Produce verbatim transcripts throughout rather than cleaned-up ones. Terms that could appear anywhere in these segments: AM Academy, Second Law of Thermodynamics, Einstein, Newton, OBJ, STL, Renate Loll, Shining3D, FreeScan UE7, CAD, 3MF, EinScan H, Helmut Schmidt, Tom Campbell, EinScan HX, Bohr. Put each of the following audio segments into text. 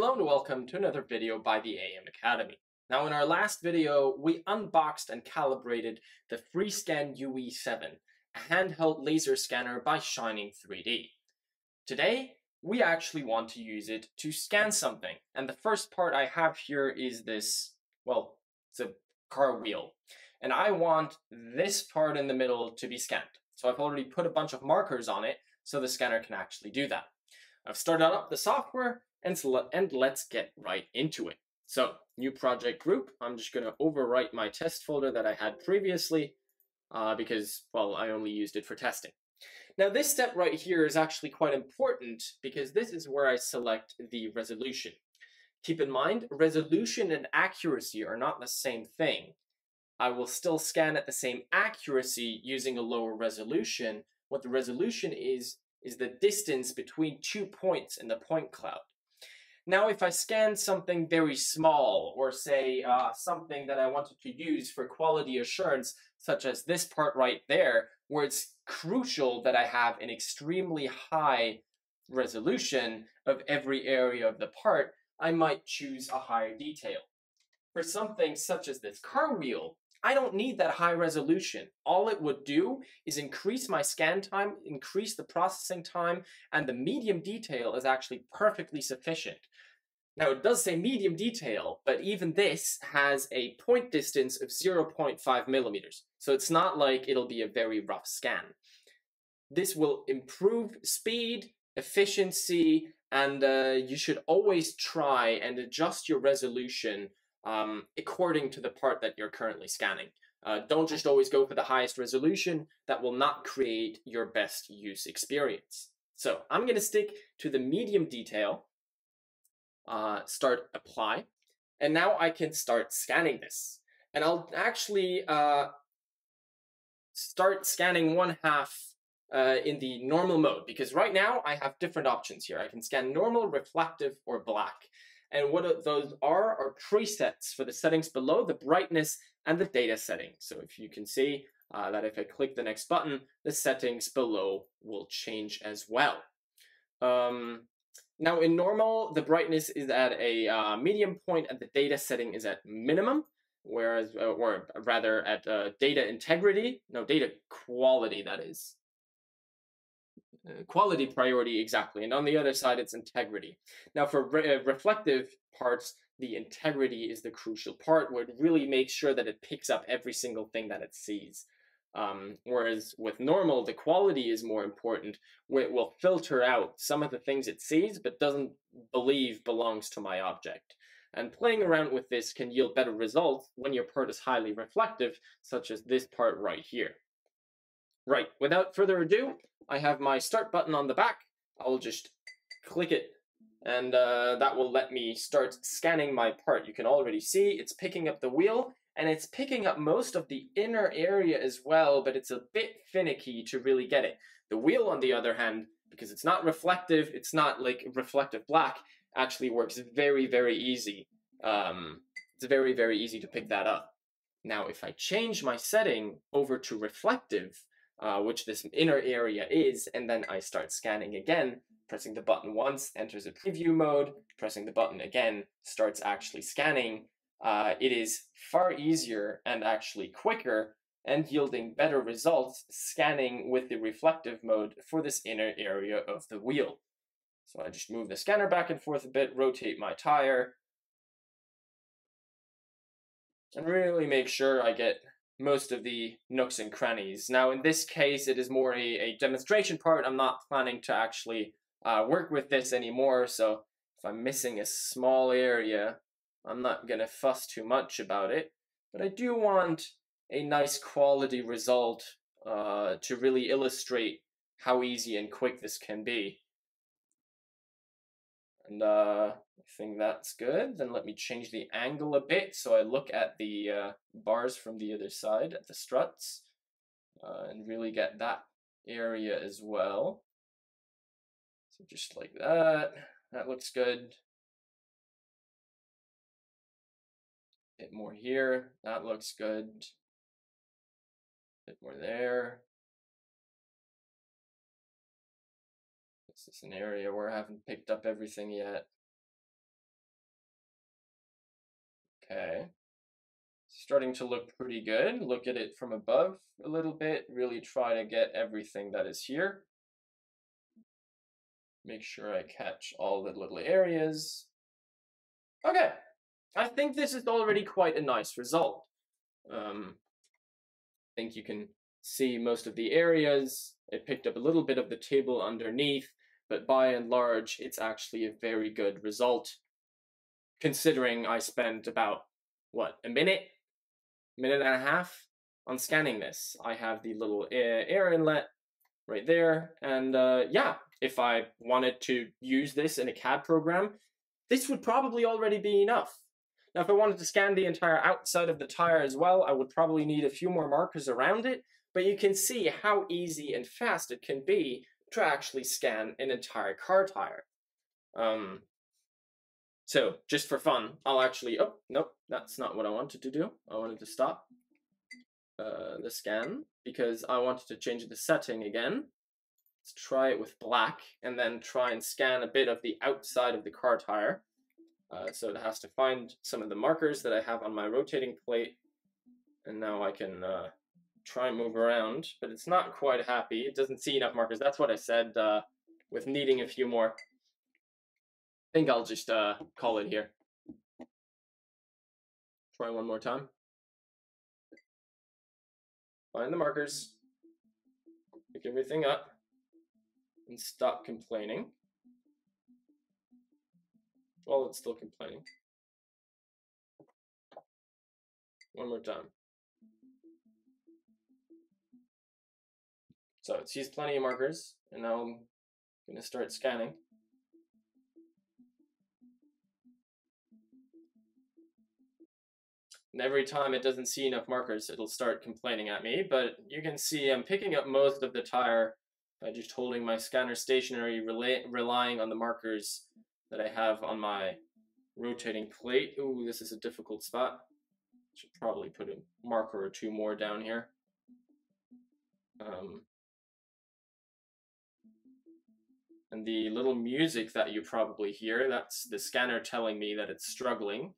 Hello and welcome to another video by the A M Academy. Now in our last video, we unboxed and calibrated the FreeScan U E seven, a handheld laser scanner by Shining three D. Today, we actually want to use it to scan something. And the first part I have here is this, well, it's a car wheel. And I want this part in the middle to be scanned. So I've already put a bunch of markers on it so the scanner can actually do that. I've started up the software. And, and let's get right into it. So, new project group. I'm just going to overwrite my test folder that I had previously uh, because, well, I only used it for testing. Now, this step right here is actually quite important because this is where I select the resolution. Keep in mind, resolution and accuracy are not the same thing. I will still scan at the same accuracy using a lower resolution. What the resolution is, is the distance between two points in the point cloud. Now, if I scan something very small, or say uh, something that I wanted to use for quality assurance, such as this part right there, where it's crucial that I have an extremely high resolution of every area of the part, I might choose a higher detail. For something such as this car wheel, I don't need that high resolution. All it would do is increase my scan time, increase the processing time, and the medium detail is actually perfectly sufficient. Now, it does say medium detail, but even this has a point distance of zero point five millimeters. So it's not like it'll be a very rough scan. This will improve speed, efficiency, and uh, you should always try and adjust your resolution um, according to the part that you're currently scanning. Uh, don't just always go for the highest resolution. That will not create your best use experience. So I'm going to stick to the medium detail. Uh, start apply, and now I can start scanning this, and I'll actually uh, start scanning one half uh, in the normal mode, because right now I have different options here. I can scan normal, reflective, or black, and what those are are presets for the settings below, the brightness and the data setting. So if you can see uh, that if I click the next button, the settings below will change as well. Um, Now in normal, the brightness is at a uh, medium point and the data setting is at minimum, whereas, uh, or rather at uh, data integrity, no, data quality, that is. Uh, quality priority, exactly. And on the other side, it's integrity. Now for re uh, reflective parts, the integrity is the crucial part where it really makes sure that it picks up every single thing that it sees. Um, whereas with normal, the quality is more important, where it will filter out some of the things it sees but doesn't believe belongs to my object. And playing around with this can yield better results when your part is highly reflective, such as this part right here. Right, without further ado, I have my start button on the back. I'll just click it, and uh, that will let me start scanning my part. You can already see it's picking up the wheel. And it's picking up most of the inner area as well, but it's a bit finicky to really get it. The wheel, on the other hand, because it's not reflective, it's not like reflective black, actually works very, very easy. Um, it's very, very easy to pick that up. Now, if I change my setting over to reflective, uh, which this inner area is, and then I start scanning again, pressing the button once enters a preview mode, pressing the button again starts actually scanning. Uh, it is far easier and actually quicker and yielding better results scanning with the reflective mode for this inner area of the wheel. So I just move the scanner back and forth a bit, rotate my tire, and really make sure I get most of the nooks and crannies. Now in this case, it is more a, a demonstration part. I'm not planning to actually uh, work with this anymore, so if I'm missing a small area, I'm not going to fuss too much about it, but I do want a nice quality result uh, to really illustrate how easy and quick this can be. And uh, I think that's good. Then let me change the angle a bit so I look at the uh, bars from the other side, at the struts, uh, and really get that area as well. So just like that, that looks good. Bit more here, that looks good. Bit more there. This is an area where I haven't picked up everything yet. Okay. Starting to look pretty good. Look at it from above a little bit. Really try to get everything that is here. Make sure I catch all the little areas. Okay. I think this is already quite a nice result. Um, I think you can see most of the areas. It picked up a little bit of the table underneath, but by and large, it's actually a very good result, considering I spent about, what, a minute, minute and a half on scanning this. I have the little air inlet right there, and uh, yeah, if I wanted to use this in a C A D program, this would probably already be enough. Now, if I wanted to scan the entire outside of the tire as well, I would probably need a few more markers around it, but you can see how easy and fast it can be to actually scan an entire car tire. Um, so, just for fun, I'll actually... Oh, nope, that's not what I wanted to do. I wanted to stop uh, the scan, because I wanted to change the setting again. Let's try it with black, and then try and scan a bit of the outside of the car tire. Uh, so it has to find some of the markers that I have on my rotating plate, and now I can uh, try and move around, but it's not quite happy. It doesn't see enough markers. That's what I said uh, with needing a few more. I think I'll just uh, call it here. Try one more time. Find the markers, pick everything up, and stop complaining. Well, it's still complaining. One more time. So it sees plenty of markers, and now I'm gonna start scanning. And every time it doesn't see enough markers, it'll start complaining at me, but you can see I'm picking up most of the tire by just holding my scanner stationary, rel- relying on the markers that I have on my rotating plate. Ooh, this is a difficult spot. Should probably put a marker or two more down here. Um, and the little music that you probably hear, that's the scanner telling me that it's struggling.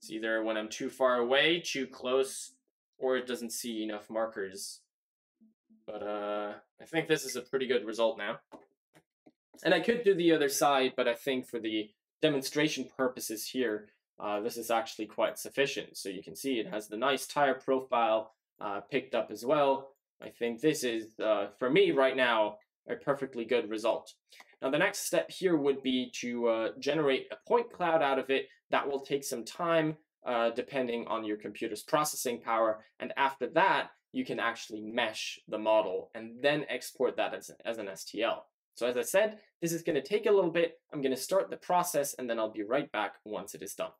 It's either when I'm too far away, too close, or it doesn't see enough markers. But uh, I think this is a pretty good result now. And I could do the other side, but I think for the demonstration purposes here, uh, this is actually quite sufficient. So you can see it has the nice tire profile uh, picked up as well. I think this is, uh, for me right now, a perfectly good result. Now the next step here would be to uh, generate a point cloud out of it. That will take some time, uh, depending on your computer's processing power. And after that, you can actually mesh the model and then export that as, as an S T L. So as I said, this is going to take a little bit. I'm going to start the process, and then I'll be right back once it is done.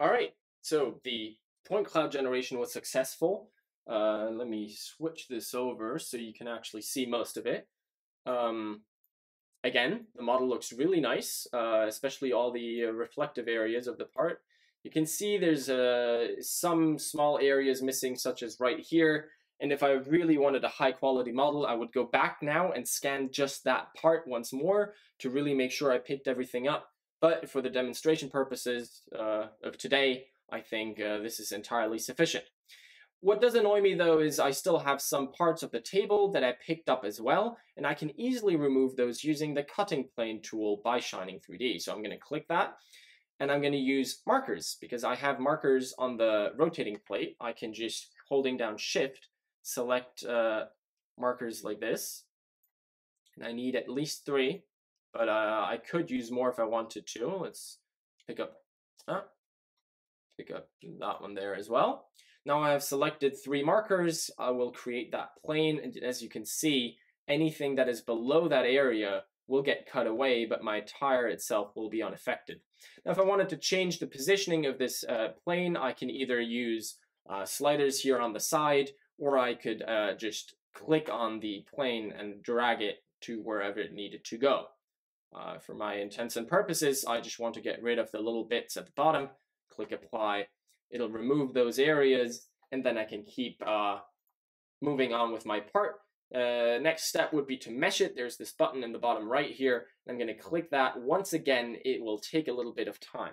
All right, so the point cloud generation was successful. Uh, let me switch this over so you can actually see most of it. Um, Again, the model looks really nice, uh, especially all the uh, reflective areas of the part. You can see there's uh, some small areas missing, such as right here. And if I really wanted a high quality model, I would go back now and scan just that part once more to really make sure I picked everything up. But for the demonstration purposes uh, of today, I think uh, this is entirely sufficient. What does annoy me though is I still have some parts of the table that I picked up as well, and I can easily remove those using the cutting plane tool by Shining three D. So I'm going to click that, and I'm going to use markers because I have markers on the rotating plate. I can just, holding down shift, select uh, markers like this, and I need at least three, but uh, I could use more if I wanted to. Let's pick up, uh, pick up that one there as well. Now I have selected three markers. I will create that plane, and as you can see, anything that is below that area will get cut away, but my tire itself will be unaffected. Now if I wanted to change the positioning of this uh, plane, I can either use uh, sliders here on the side, or I could uh, just click on the plane and drag it to wherever it needed to go. Uh, for my intents and purposes, I just want to get rid of the little bits at the bottom. Click apply. It'll remove those areas, and then I can keep uh, moving on with my part. Uh, next step would be to mesh it. There's this button in the bottom right here. I'm going to click that. Once again, it will take a little bit of time.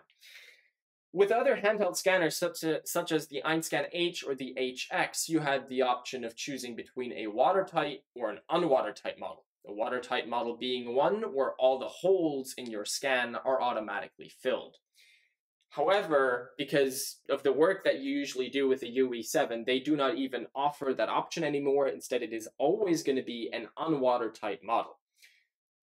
With other handheld scanners such, a, such as the EinScan H or the H X, you had the option of choosing between a watertight or an unwatertight model. The watertight model being one where all the holes in your scan are automatically filled. However, because of the work that you usually do with the U E seven, they do not even offer that option anymore. Instead, it is always going to be an unwatertight model.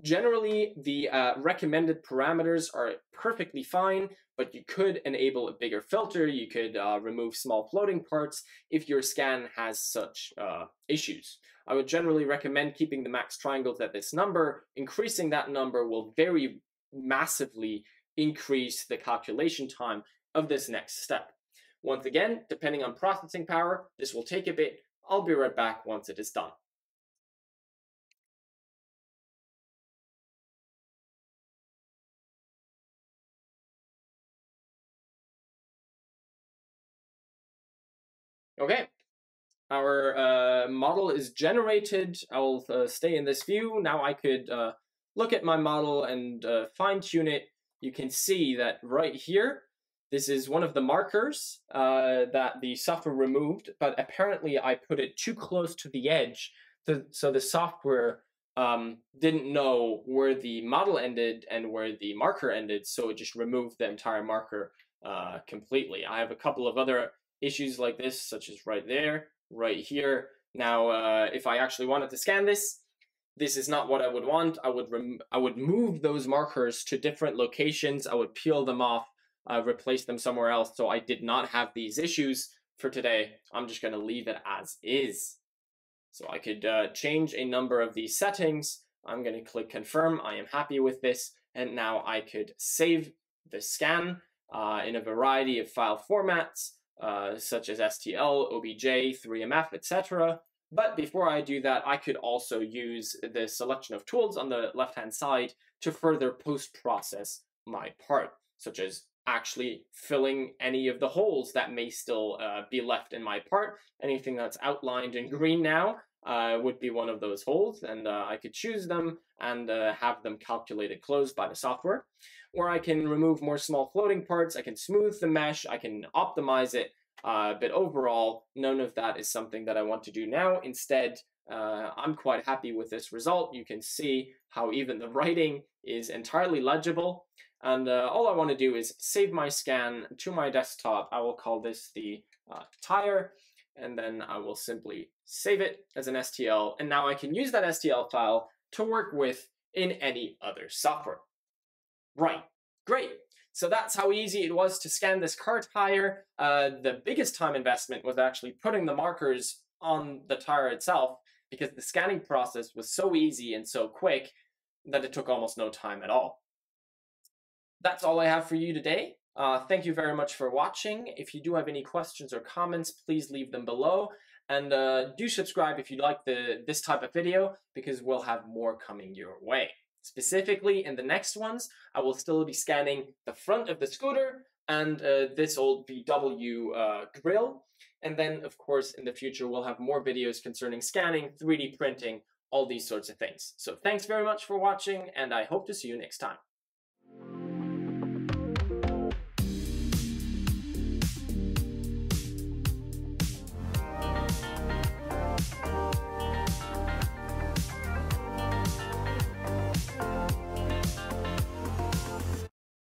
Generally, the uh, recommended parameters are perfectly fine, but you could enable a bigger filter, you could uh, remove small floating parts if your scan has such uh, issues. I would generally recommend keeping the max triangles at this number. Increasing that number will very massively increase the calculation time of this next step. Once again, depending on processing power, this will take a bit. I'll be right back once it is done. Okay, our uh, model is generated. I'll uh, stay in this view. Now I could uh, look at my model and uh, fine tune it. You can see that right here, this is one of the markers uh, that the software removed, but apparently I put it too close to the edge. To, so the software um, didn't know where the model ended and where the marker ended. So it just removed the entire marker uh, completely. I have a couple of other issues like this, such as right there, right here. Now, uh, if I actually wanted to scan this, this is not what I would want. I would rem I would move those markers to different locations. I would peel them off, uh, replace them somewhere else. So I did not have these issues for today. I'm just going to leave it as is. So I could uh, change a number of these settings. I'm going to click confirm. I am happy with this. And now I could save the scan uh, in a variety of file formats. Uh, such as S T L, O B J, three M F, et cetera. But before I do that, I could also use the selection of tools on the left-hand side to further post-process my part, such as actually filling any of the holes that may still uh, be left in my part. Anything that's outlined in green now uh, would be one of those holes, and uh, I could choose them and uh, have them calculated closed by the software. Or I can remove more small floating parts, I can smooth the mesh, I can optimize it, uh, but overall, none of that is something that I want to do now. Instead, uh, I'm quite happy with this result. You can see how even the writing is entirely legible. And uh, all I want to do is save my scan to my desktop. I will call this the uh, tire, and then I will simply save it as an S T L. And now I can use that S T L file to work with in any other software. Right, great. So that's how easy it was to scan this car tire. Uh, the biggest time investment was actually putting the markers on the tire itself, because the scanning process was so easy and so quick that it took almost no time at all. That's all I have for you today. Uh, thank you very much for watching. If you do have any questions or comments, please leave them below. And uh, do subscribe if you like the, this type of video, because we'll have more coming your way. Specifically, in the next ones, I will still be scanning the front of the scooter and uh, this old V W uh, grill. And then, of course, in the future, we'll have more videos concerning scanning, three D printing, all these sorts of things. So thanks very much for watching, and I hope to see you next time.